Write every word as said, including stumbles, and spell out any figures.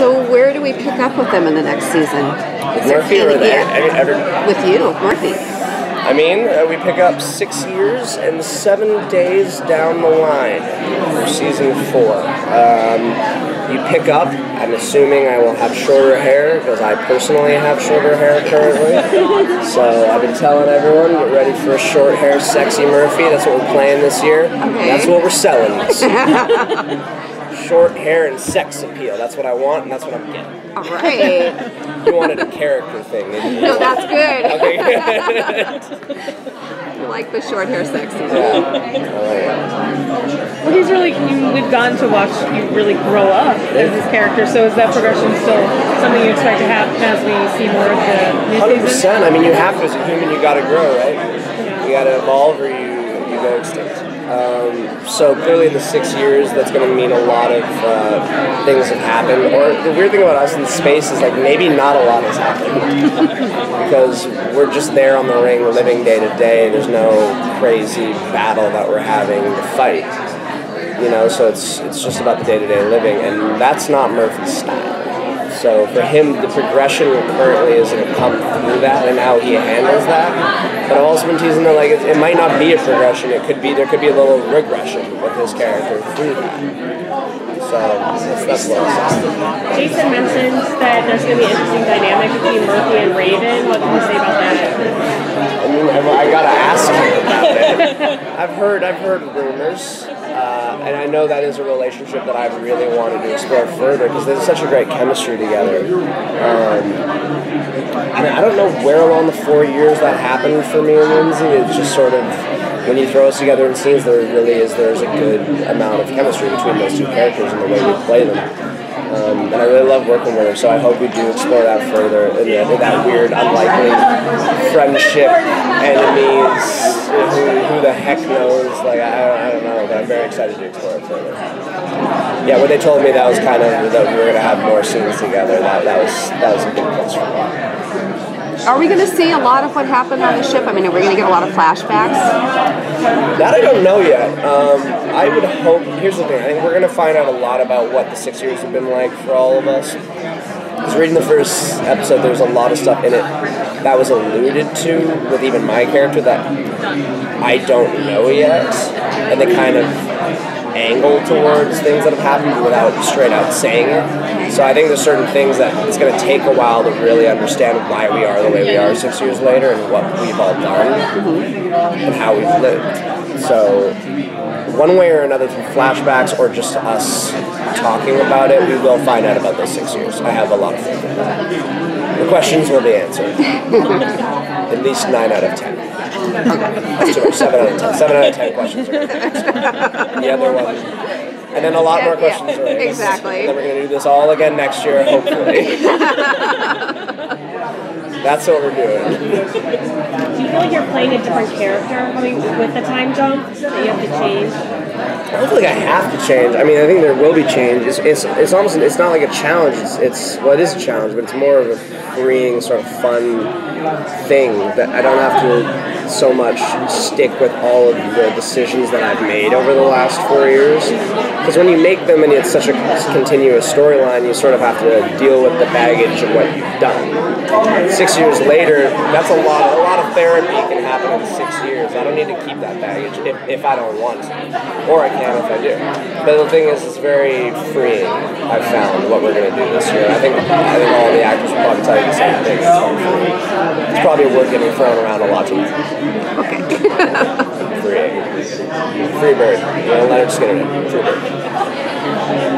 So where do we pick up with them in the next season? Murphy or they, I mean, with you, Murphy. I mean, uh, we pick up six years and seven days down the line for season four. Um, You pick up, I'm assuming I will have shorter hair, because I personally have shorter hair currently. So I've been telling everyone, get ready for a short hair, sexy Murphy. That's what we're playing this year. Okay. That's what we're selling this year. Short hair and sex appeal. That's what I want, and that's what I'm getting. All right. You wanted a character thing, didn't you? No, that's good. Okay. Like the short hair sexy. Yeah. Well, he's really, you, we've gotten to watch you really grow up as this character, so is that progression still something you expect to happen as we see more of the new season? one hundred percent. I mean, you have to, as a human, you gotta grow, right? Yeah. You gotta evolve or you, you go extinct. Um, so clearly in the six years, that's gonna mean a lot of uh, things have happened. Or the weird thing about us in space is, like, maybe not a lot has happened. Because we're just there on the ring, living day to day. There's no crazy battle that we're having to fight, you know. So it's it's just about the day to day living, and that's not Murphy's style. So for him, the progression currently is going to come through that and how he handles that. But I've also been teasing that, like, it, it might not be a progression. It could be there could be a little regression with his character through that. So that's what I'm saying. Jason mentioned that there's going to be an interesting dynamic between Murphy and Raven. What can you say about that? I mean, I gotta ask you about it. I've heard, I've heard rumors, uh, and I know that is a relationship that I really wanted to explore further because there's such a great chemistry together. Um, I mean, I don't know where along the four years that happened for me and Lindsay. It's just sort of. When you throw us together in scenes, there really is there's a good amount of chemistry between those two characters and the way we play them. Um, and I really love working with them, so I hope we do explore that further in, the, in that weird, unlikely friendship, enemies, who, who the heck knows, like, I, I don't know, but I'm very excited to explore it further. Yeah, when they told me that was kind of, that we were going to have more scenes together, that, that, was, that was a big plus for me. Are we going to see a lot of what happened on the ship? I mean, are we going to get a lot of flashbacks? That I don't know yet. Um, I would hope... Here's the thing. I think we're going to find out a lot about what the six years have been like for all of us. I was reading the first episode. There was a lot of stuff in it that was alluded to with even my character that I don't know yet. And they kind of... angle towards things that have happened without straight out saying it. So I think there's certain things that it's going to take a while to really understand why we are the way we are six years later and what we've all done and how we've lived. So one way or another, through flashbacks or just us talking about it, we will find out about those six years. I have a lot of faith in that. The questions will be answered. At least nine out of ten. Okay. seven out of ten. Seven out of ten questions are answered. The other one, and then a lot yeah, more questions yeah, are answered. Exactly. And then we're gonna do this all again next year, hopefully. That's what we're doing. Do you feel like you're playing a different character? I mean, with the time jump, so that you have to change. I don't feel like I have to change. I mean, I think there will be change. It's it's, it's almost it's not like a challenge. It's, it's well, it is a challenge, but it's more of a freeing, sort of fun thing that I don't have to. So much stick with all of the decisions that I've made over the last four years. Because when you make them and it's such a continuous storyline, you sort of have to deal with the baggage of what you've done. Six years later, that's a lot. A lot of therapy can happen in six years. I don't need to keep that baggage if, if I don't want to. Or I can if I do. But the thing is, it's very freeing, I've found, what we're going to do this year. I think, I think all the actors will probably tell you the same thing. It's, it's probably worth getting thrown around a lot to them. Okay. Free, free bird. You know, Leonard Skinner. Free bird.